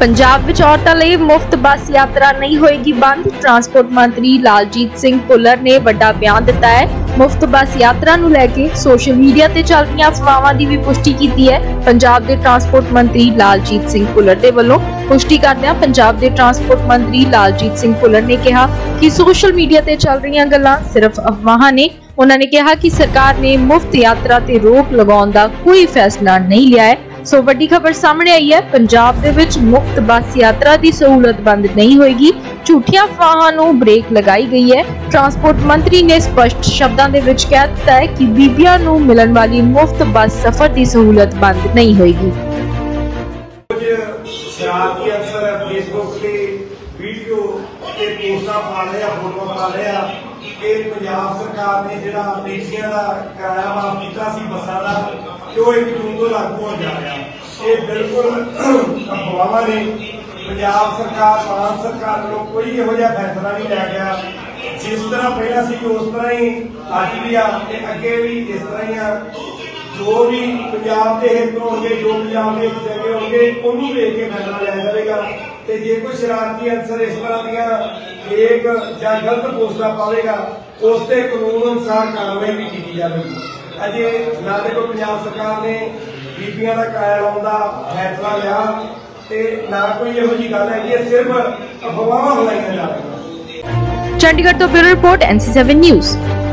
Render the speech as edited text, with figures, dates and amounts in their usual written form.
पंजाब विच औरतां लई मुफ्त बस यात्रा नहीं होएगी बंद। ट्रांसपोर्ट मंत्री लालजीत सिंह भुल्लर ने बड़ा बयान दिता है। मुफ्त बस यात्रा नूं लैके सोशल मीडिया ते चल रही अफवाहां दी भी पुष्टि कीती है। पंजाब दे ट्रांसपोर्ट मंत्री लालजीत सिंह भुल्लर दे वल्लों पुष्टि करदिआं पंजाब दे ट्रांसपोर्ट मंत्री लालजीत सिंह भुल्लर ने कहा कि सोशल मीडिया ते चल रही गल्लां सिर्फ अफवाहां ने। उन्होंने कहा कि सरकार ने मुफ्त यात्रा ते रोक लगाउण दा कोई फैसला नहीं लिया है। सो वड्डी खबर सामने आई है, पंजाब दे विच मुफ्त बस यात्रा दी सहूलत बंद नहीं होएगी। झूठियां अफवाहां नूं ब्रेक लगाई गई है। ट्रांसपोर्ट मंत्री ने स्पष्ट शब्दां दे विच कह दित्ता है कि बीबीआं नूं मिलण वाली मुफ्त बस सफर दी सहूलत बंद नहीं होएगी। पंजाब सरकार ने जिहड़ा टैक्सियां दा किराया माफ कीता सी बसां दा ते ओह 1 जून तो लागू हो जा रहा। यह बिल्कुल अफवाहां ने। पंजाब सरकार मान सरकार को कोई इहो जिहा फैसला नहीं लिया गया। जिस तरह पहला सी उस तरह ही अज भी आ ते अगे भी इस तरह ही आ। जो भी पंजाब के हित होंगे जो पंजाब के चंगे होंगे उन्होंने देख के फैसला लिया जाएगा। तो जे कोई शरारती अफसर इस तरह देख या गलत पोस्टा पाएगा उसते कानून अनुसार कार्रवाई भी की जाएगी। अजे ना तो पंजाब सरकार ने बीबियां का किराया लाने का फैसला लिया तो ना कोई यहो जी गल है। ये सिर्फ अफवाह फैलाइया जा रही। चंडीगढ़ तो ब्यूरो रिपोर्ट NC7 न्यूज़।